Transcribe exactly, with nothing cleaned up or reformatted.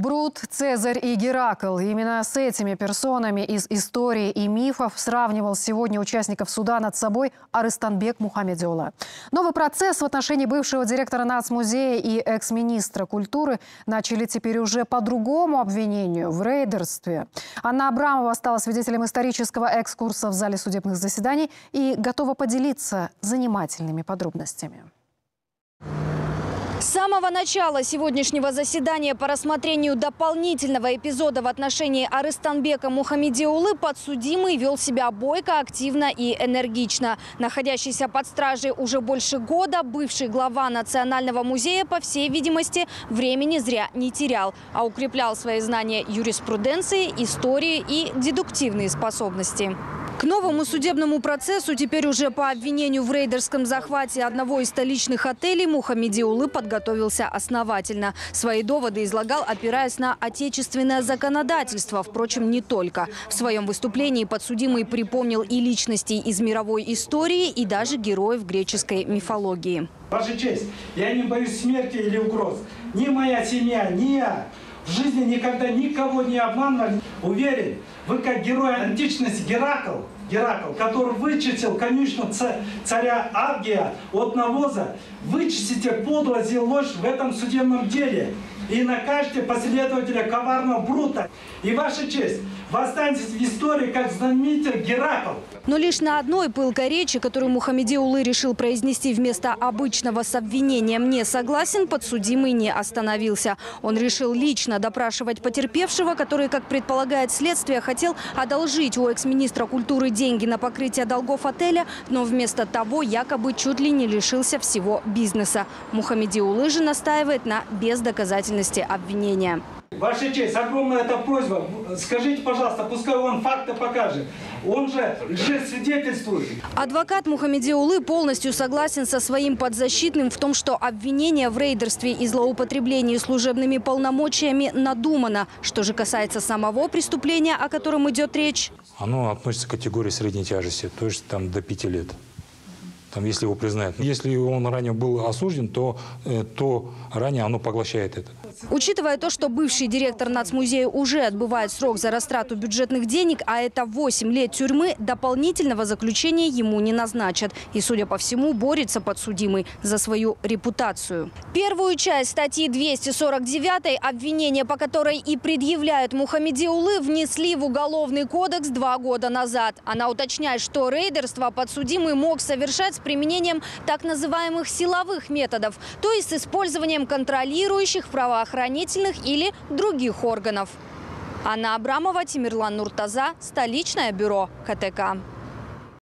Брут, Цезарь и Геракл. Именно с этими персонами из истории и мифов сравнивал сегодня участников суда над собой Арыстанбек Мухамедиулы. Новый процесс в отношении бывшего директора Нацмузея и экс-министра культуры начали теперь уже по другому обвинению – в рейдерстве. Анна Абрамова стала свидетелем исторического экскурса в зале судебных заседаний и готова поделиться занимательными подробностями. С самого начала сегодняшнего заседания по рассмотрению дополнительного эпизода в отношении Арыстанбека Мухамедиулы подсудимый вел себя бойко, активно и энергично. Находящийся под стражей уже больше года, бывший глава Национального музея, по всей видимости, времени зря не терял, а укреплял свои знания юриспруденции, истории и дедуктивные способности. К новому судебному процессу теперь уже по обвинению в рейдерском захвате одного из столичных отелей Мухамедиулы подготовился основательно. Свои доводы излагал, опираясь на отечественное законодательство, впрочем, не только. В своем выступлении подсудимый припомнил и личностей из мировой истории, и даже героев греческой мифологии. Ваша честь, я не боюсь смерти или угроз. Ни моя семья, ни я в жизни никогда никого не обманывали. Уверен, вы как герой античности Геракл, Геракл, который вычистил конюшню царя Авгия от навоза, вычистите подлость и ложь в этом судебном деле и накажете последователя коварного Брута. И ваша честь, вы останетесь в истории как знаменитый Геракл. Но лишь на одной пылкой речи, которую Мухамедиулы решил произнести вместо обычного с обвинением «не согласен», подсудимый не остановился. Он решил лично допрашивать потерпевшего, который, как предполагает следствие, хотел одолжить у экс-министра культуры деньги на покрытие долгов отеля, но вместо того якобы чуть ли не лишился всего бизнеса. Мухамедиулы же настаивает на бездоказательности обвинения. Ваша честь, огромная эта просьба. Скажите, пожалуйста, пускай он факты покажет. Он же лжесвидетельствует. Адвокат Мухамедиулы полностью согласен со своим подзащитным в том, что обвинение в рейдерстве и злоупотреблении служебными полномочиями надумано. Что же касается самого преступления, о котором идет речь? Оно относится к категории средней тяжести, то есть там до пяти лет. Там, если его признают. Если он ранее был осужден, то, то ранее оно поглощает это. Учитывая то, что бывший директор Нацмузея уже отбывает срок за растрату бюджетных денег, а это восемь лет тюрьмы, дополнительного заключения ему не назначат. И, судя по всему, борется подсудимый за свою репутацию. Первую часть статьи двести сорок девятой, обвинение по которой и предъявляют Мухамедиулы, внесли в Уголовный кодекс два года назад. Она уточняет, что рейдерство подсудимый мог совершать с применением так называемых силовых методов, то есть с использованием контролирующих, правоохранительных или других органов. Анна Абрамова, Тимерлан Нуртаза, столичное бюро ка тэ ка.